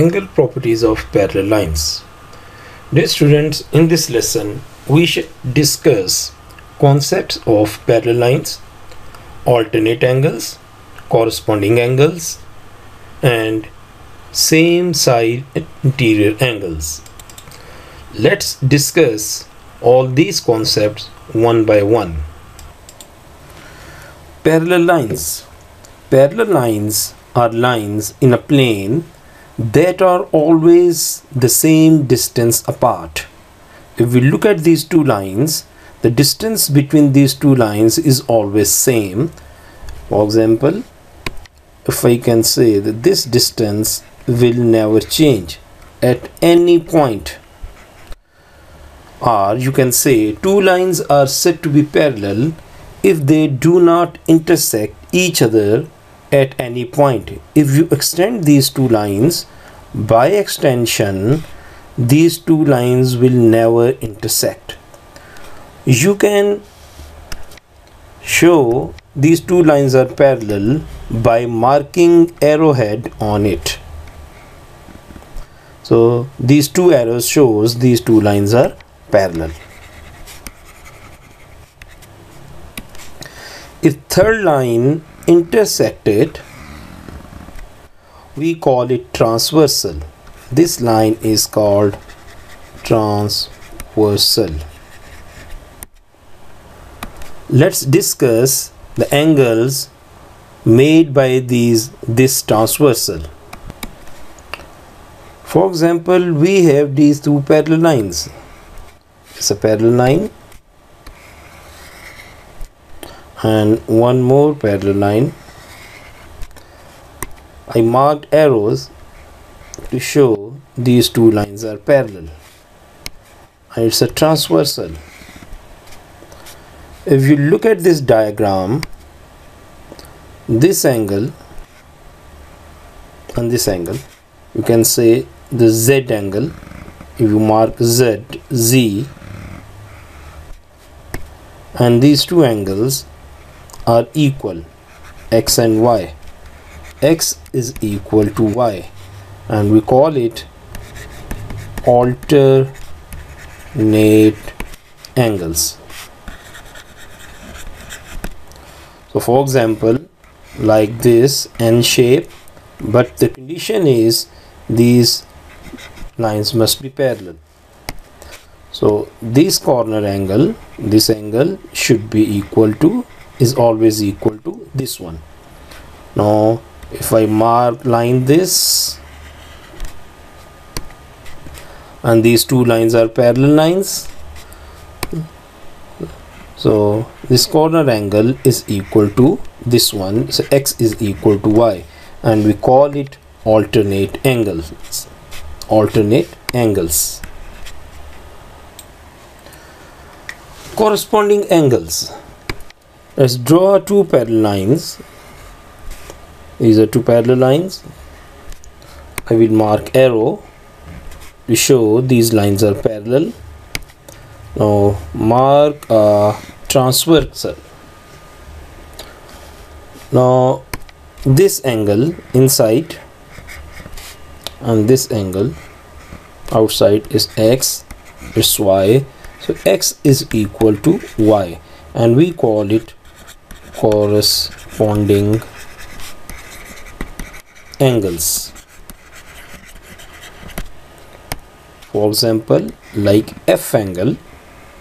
angle properties of parallel lines. Dear students, in this lesson we should discuss concepts of parallel lines, alternate angles, corresponding angles, and same side interior angles. Let's discuss all these concepts one by one. Parallel lines. Parallel lines are lines in a plane that are always the same distance apart. If we look at these two lines, the distance between these two lines is always same. For example, if I can say that this distance will never change at any point. Or you can say two lines are said to be parallel if they do not intersect each other at any point. If you extend these two lines, by extension, these two lines will never intersect. You can show these two lines are parallel by marking arrowhead on it. So these two arrows shows these two lines are parallel. If third line intersected, we call it transversal. This line is called transversal. Let's discuss the angles made by this transversal. For example, we have these two parallel lines. It's a parallel line and one more parallel line. I marked arrows to show these two lines are parallel and it's a transversal. If you look at this diagram, this angle and this angle, you can say the Z angle. If you mark Z, Z, and these two angles are equal, X and Y. X is equal to Y, and we call it alternate angles. So for example, like this N shape, but the condition is these lines must be parallel. So this corner angle, this angle should be equal to, is always equal to this one. Now if I mark line this, and these two lines are parallel lines, so this corner angle is equal to this one. So X is equal to Y, and we call it alternate angles. Alternate angles. Corresponding angles. Let's draw two parallel lines. These are two parallel lines. I will mark arrow to show these lines are parallel. Now mark a transversal. Now this angle inside and this angle outside is X, it's Y. So X is equal to Y, and we call it corresponding angles. For example, like F angle,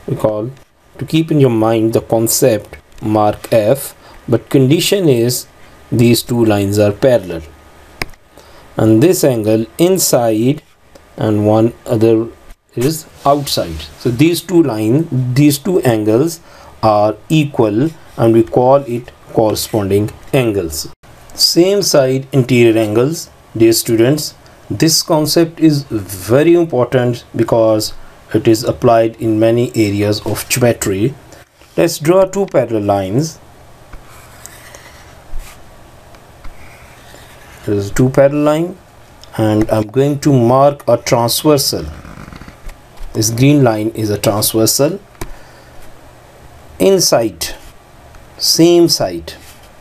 we call, to keep in your mind the concept, mark F, but condition is these two lines are parallel, and this angle inside and one other is outside. So these two lines, these two angles are equal, and we call it corresponding angles. Same side interior angles. Dear students, this concept is very important because it is applied in many areas of geometry. Let's draw two parallel lines. There is two parallel line, and I'm going to mark a transversal. This green line is a transversal. Inside, same side.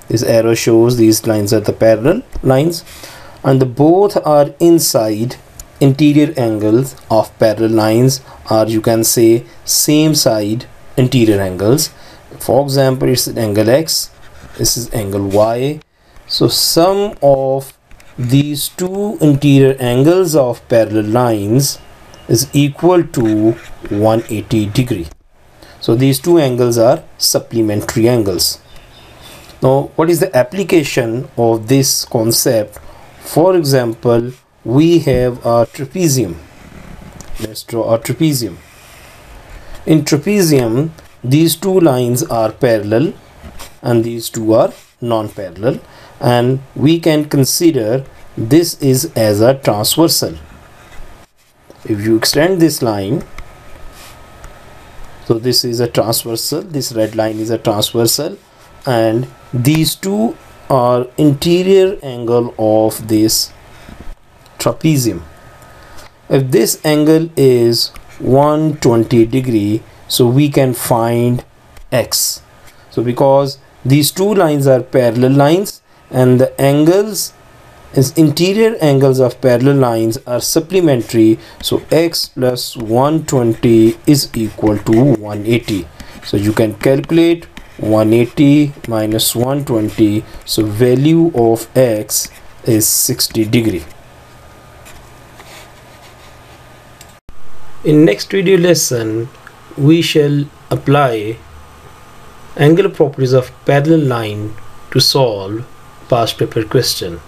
This arrow shows these lines are the parallel lines. and the both are inside interior angles of parallel lines, or you can say same side interior angles. For example, it's angle X, this is angle Y. So sum of these two interior angles of parallel lines is equal to 180 degree. So these two angles are supplementary angles. Now what is the application of this concept? For example, we have a trapezium. Let's draw a trapezium. In trapezium, these two lines are parallel and these two are non-parallel, and we can consider this is as a transversal. If you extend this line, so this is a transversal, this red line is a transversal, and these two are interior angle of this trapezium. If this angle is 120 degree, so we can find X. So because these two lines are parallel lines and the angles is interior angles of parallel lines are supplementary, so X plus 120 is equal to 180. So you can calculate 180 minus 120, so value of X is 60 degree. In next video lesson, we shall apply angular properties of parallel line to solve past paper question.